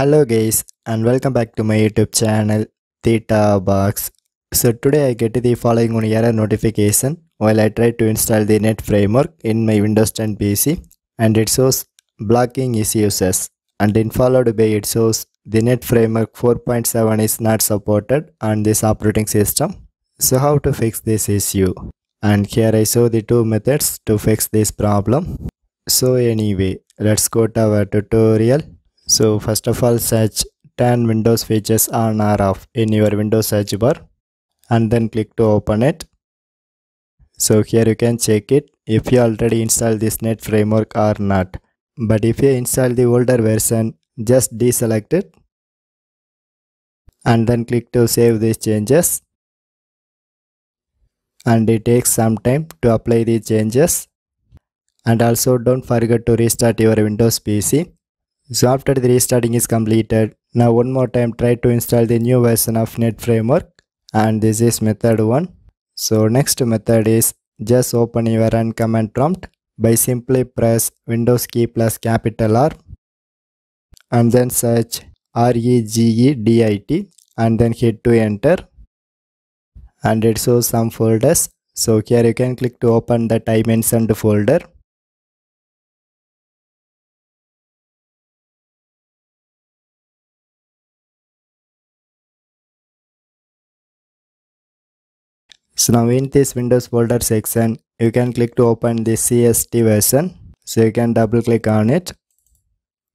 Hello guys, and welcome back to my YouTube channel Theta Box. So today I get the following error notification while I try to install the .NET framework in my Windows 10 PC, and it shows blocking is useless, and then followed by it shows the .NET framework 4.7 is not supported on this operating system. So how to fix this issue? And here I show the two methods to fix this problem. So anyway, let's go to our tutorial. So first of all, search turn Windows features on or off in your Windows search bar, and then click to open it. So here you can check it if you already installed this .NET framework or not. But if you install the older version, just deselect it and then click to save these changes. And it takes some time to apply the changes. And also don't forget to restart your Windows PC. So after the restarting is completed, now one more time try to install the new version of .NET framework, and this is method 1. So next method is just open your run command prompt by simply press Windows key plus capital R and then search regedit and then hit to enter, and it shows some folders. So here you can click to open the I mentioned folder. So now in this Windows folder section, you can click to open the CST version. So you can double click on it.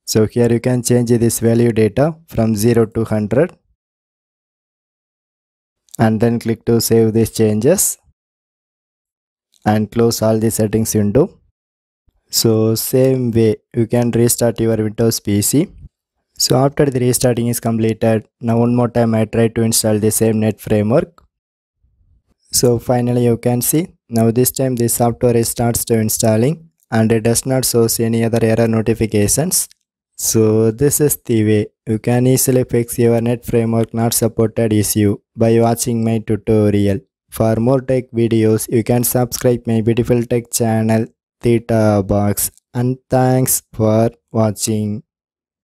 So here you can change this value data from 0 to 100. And then click to save these changes. And close all the settings window. So same way, you can restart your Windows PC. So after the restarting is completed, now one more time I try to install the same .NET framework. So finally you can see, now this time the software starts to installing and it does not show any other error notifications. So this is the way you can easily fix your .NET framework not supported issue by watching my tutorial. For more tech videos, you can subscribe my beautiful tech channel Theta Box, and thanks for watching.